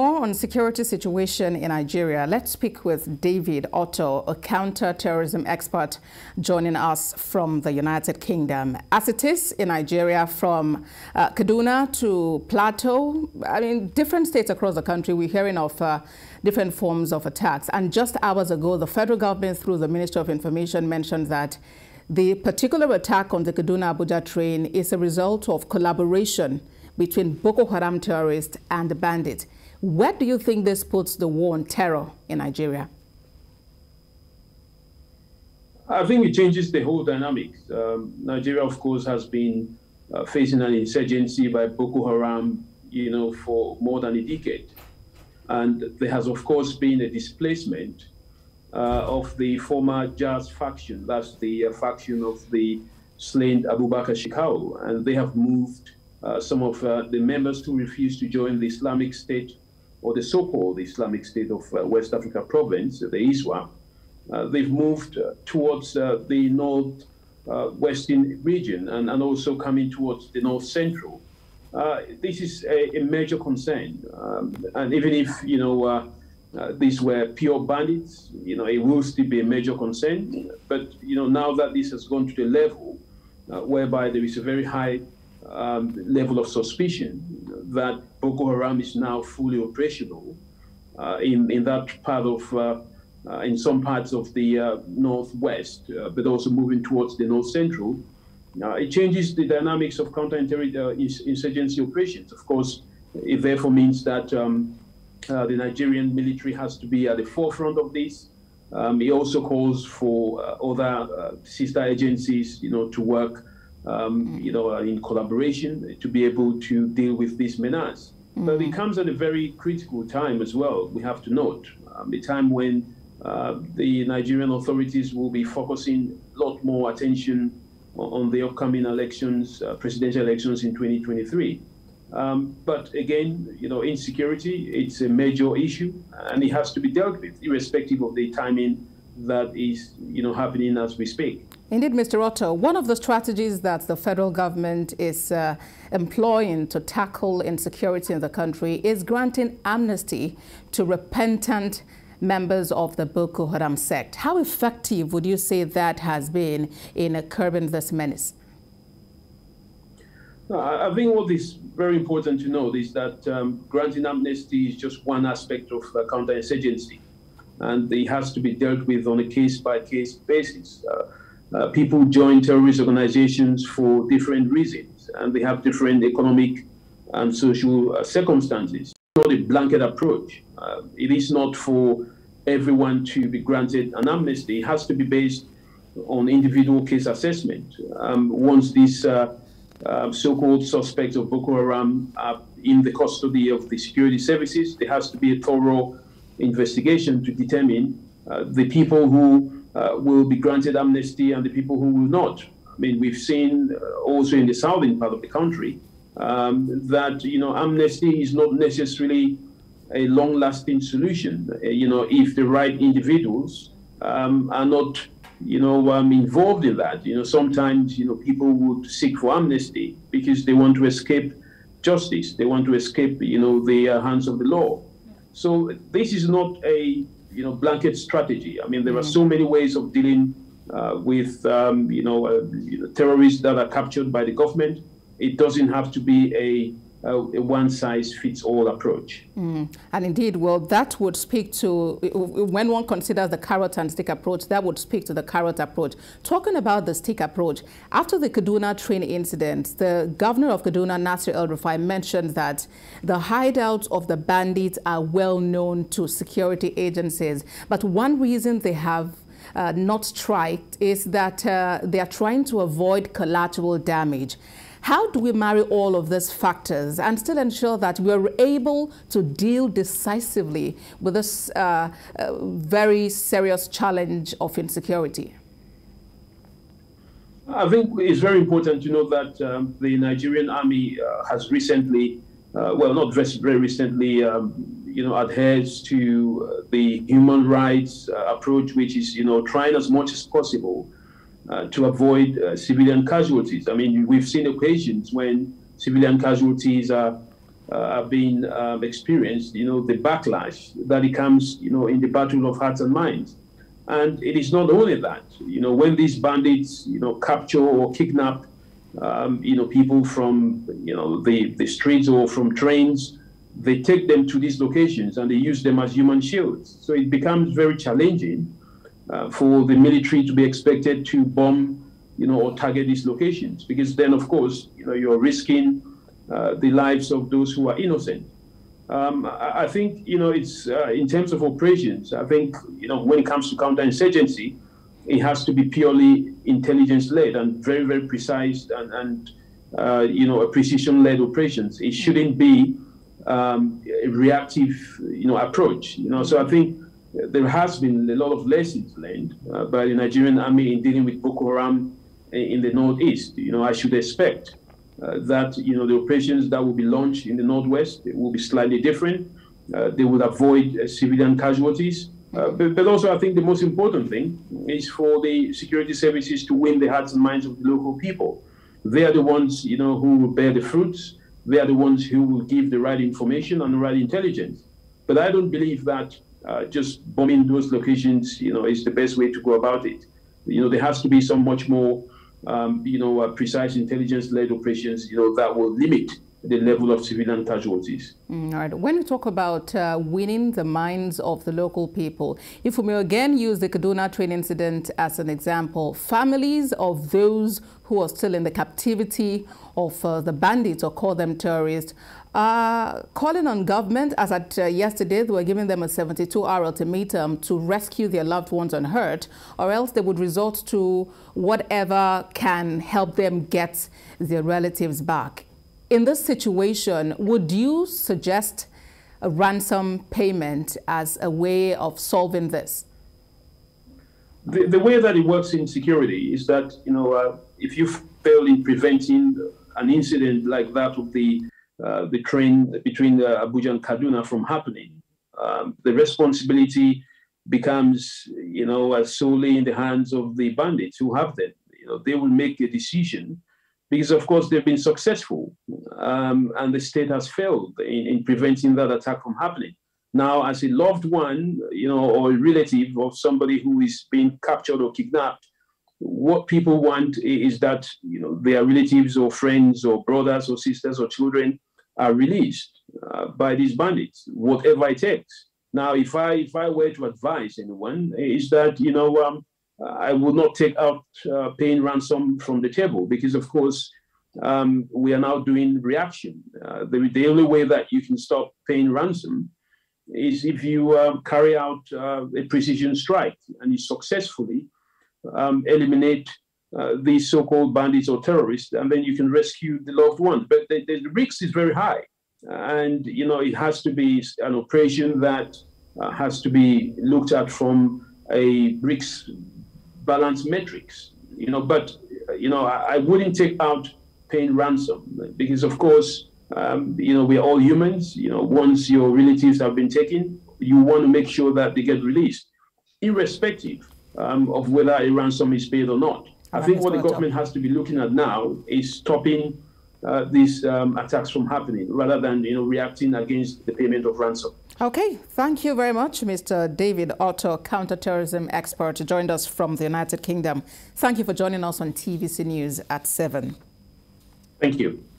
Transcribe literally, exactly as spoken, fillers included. More on security situation in Nigeria, let's speak with David Otto, a counter-terrorism expert, joining us from the United Kingdom. As it is in Nigeria, from uh, Kaduna to Plateau, I mean, different states across the country, we're hearing of uh, different forms of attacks. And just hours ago, the federal government, through the Minister of Information, mentioned that the particular attack on the Kaduna-Abuja train is a result of collaboration between Boko Haram terrorists and the bandits. Where do you think this puts the war on terror in Nigeria? I think it changes the whole dynamics. Um, Nigeria, of course, has been uh, facing an insurgency by Boko Haram, you know, for more than a decade. And there has, of course, been a displacement uh, of the former Jazz faction. That's the uh, faction of the slain Abu Bakr Shikau. And they have moved uh, some of uh, the members who refused to join the Islamic State, or the so-called Islamic State of uh, West Africa province, the ISWAP. Uh, they've moved uh, towards uh, the north uh, western region and, and also coming towards the north central. Uh, this is a, a major concern. Um, and even if, you know, uh, uh, these were pure bandits, you know, it will still be a major concern. But, you know, now that this has gone to the level uh, whereby there is a very high um, level of suspicion that Boko Haram is now fully operational uh, in, in that part of, uh, uh, in some parts of the uh, northwest, uh, but also moving towards the north central. Uh, it changes the dynamics of counterinsurgency operations. Of course, it therefore means that um, uh, the Nigerian military has to be at the forefront of this. Um, it also calls for uh, other uh, sister agencies, you know, to work Um, you know, in collaboration to be able to deal with this menace. Mm. But it comes at a very critical time as well, we have to note, um, a time when uh, the Nigerian authorities will be focusing a lot more attention on the upcoming elections, uh, presidential elections in twenty twenty-three. Um, but again, you know, insecurity, it's a major issue and it has to be dealt with, irrespective of the timing that is, you know, happening as we speak. Indeed, Mister Otto, one of the strategies that the federal government is uh, employing to tackle insecurity in the country is granting amnesty to repentant members of the Boko Haram sect. How effective would you say that has been in uh, curbing this menace? No, I think what is very important to note is that um, granting amnesty is just one aspect of uh, counterinsurgency, and it has to be dealt with on a case-by-case basis. Uh, Uh, people join terrorist organizations for different reasons, and they have different economic and social uh, circumstances. It's not a blanket approach. Uh, it is not for everyone to be granted an amnesty. It has to be based on individual case assessment. Um, once these uh, uh, so-called suspects of Boko Haram are in the custody of the security services, there has to be a thorough investigation to determine uh, the people who Uh, will be granted amnesty and the people who will not. I mean, we've seen uh, also in the southern part of the country um, that, you know, amnesty is not necessarily a long-lasting solution. Uh, you know, if the right individuals um, are not, you know, um, involved in that. You know, sometimes, you know, people would seek for amnesty because they want to escape justice. They want to escape, you know, the uh, hands of the law. So this is not a you know, blanket strategy. I mean, there are so many ways of dealing uh, with, um, you know, uh, you know, terrorists that are captured by the government. It doesn't have to be a Uh, a one-size-fits-all approach. Mm. And indeed, well, that would speak to, when one considers the carrot and stick approach, that would speak to the carrot approach. Talking about the stick approach, after the Kaduna train incident, the governor of Kaduna, Nasir El-Rufai, mentioned that the hideouts of the bandits are well known to security agencies. But one reason they have uh, not striked is that uh, they are trying to avoid collateral damage. How do we marry all of these factors and still ensure that we are able to deal decisively with this uh, uh, very serious challenge of insecurity? I think it's very important to know that um, the Nigerian army uh, has recently, uh, well, not very recently, um, you know, adheres to the human rights uh, approach, which is, you know, trying as much as possible Uh, to avoid uh, civilian casualties. I mean, we've seen occasions when civilian casualties are uh, have been um, experienced, you know, the backlash that it comes, you know, in the battle of hearts and minds. And it is not only that, you know, when these bandits, you know, capture or kidnap, um, you know, people from, you know, the, the streets or from trains, they take them to these locations and they use them as human shields. So it becomes very challenging uh, for the military to be expected to bomb, you know, or target these locations, because then, of course, you know, you're risking uh, the lives of those who are innocent. Um, I think, you know, it's uh, in terms of operations, I think, you know, when it comes to counterinsurgency, it has to be purely intelligence-led and very, very precise and, and uh, you know, precision-led operations. It shouldn't be um, a reactive, you know, approach, you know. So I think there has been a lot of lessons learned uh, by the Nigerian army in dealing with Boko Haram in the northeast. You know, I should expect Uh, that, you know, the operations that will be launched in the northwest will be slightly different. Uh, they will avoid uh, civilian casualties. Uh, but, but also, I think the most important thing is for the security services to win the hearts and minds of the local people. They are the ones, you know, who will bear the fruits. They are the ones who will give the right information and the right intelligence. But I don't believe that uh, just bombing those locations, you know, is the best way to go about it. You know, there has to be some much more Um, you know, uh, precise intelligence-led operations, you know, that will limit the level of civilian casualties. Mm, all right. When you talk about uh, winning the minds of the local people, if we may again use the Kaduna train incident as an example, families of those who are still in the captivity of uh, the bandits, or call them terrorists, are calling on government, as at uh, yesterday, they were giving them a seventy-two hour ultimatum to rescue their loved ones unhurt, or else they would resort to whatever can help them get their relatives back. In this situation, would you suggest a ransom payment as a way of solving this? The, the way that it works in security is that, you know, uh, if you fail in preventing an incident like that of the uh, the train between uh, Abuja and Kaduna from happening, um, the responsibility becomes, you know, uh, solely in the hands of the bandits who have them. You know, they will make a decision, because, of course, they've been successful, um, and the state has failed in, in preventing that attack from happening. Now, as a loved one, you know, or a relative of somebody who is being captured or kidnapped, what people want is that, you know, their relatives or friends or brothers or sisters or children are released uh, by these bandits, whatever it takes. Now, if I if I were to advise anyone, is that, you know, um, I will not take out uh, paying ransom from the table, because, of course, um, we are now doing reaction. Uh, the, the only way that you can stop paying ransom is if you uh, carry out uh, a precision strike and you successfully um, eliminate uh, these so-called bandits or terrorists, and then you can rescue the loved ones. But the, the risk is very high, and, you know, it has to be an operation that uh, has to be looked at from a risk balance metrics, you know. But, you know, I, I wouldn't take out paying ransom, because, of course, um, you know, we're all humans. You know, once your relatives have been taken, you want to make sure that they get released, irrespective um, of whether a ransom is paid or not. I that think what the government up. has to be looking at now is stopping uh, these um, attacks from happening, rather than, you know, reacting against the payment of ransom. Okay, thank you very much, Mister David Otto, counterterrorism expert, who joined us from the United Kingdom. Thank you for joining us on T V C News at seven. Thank you.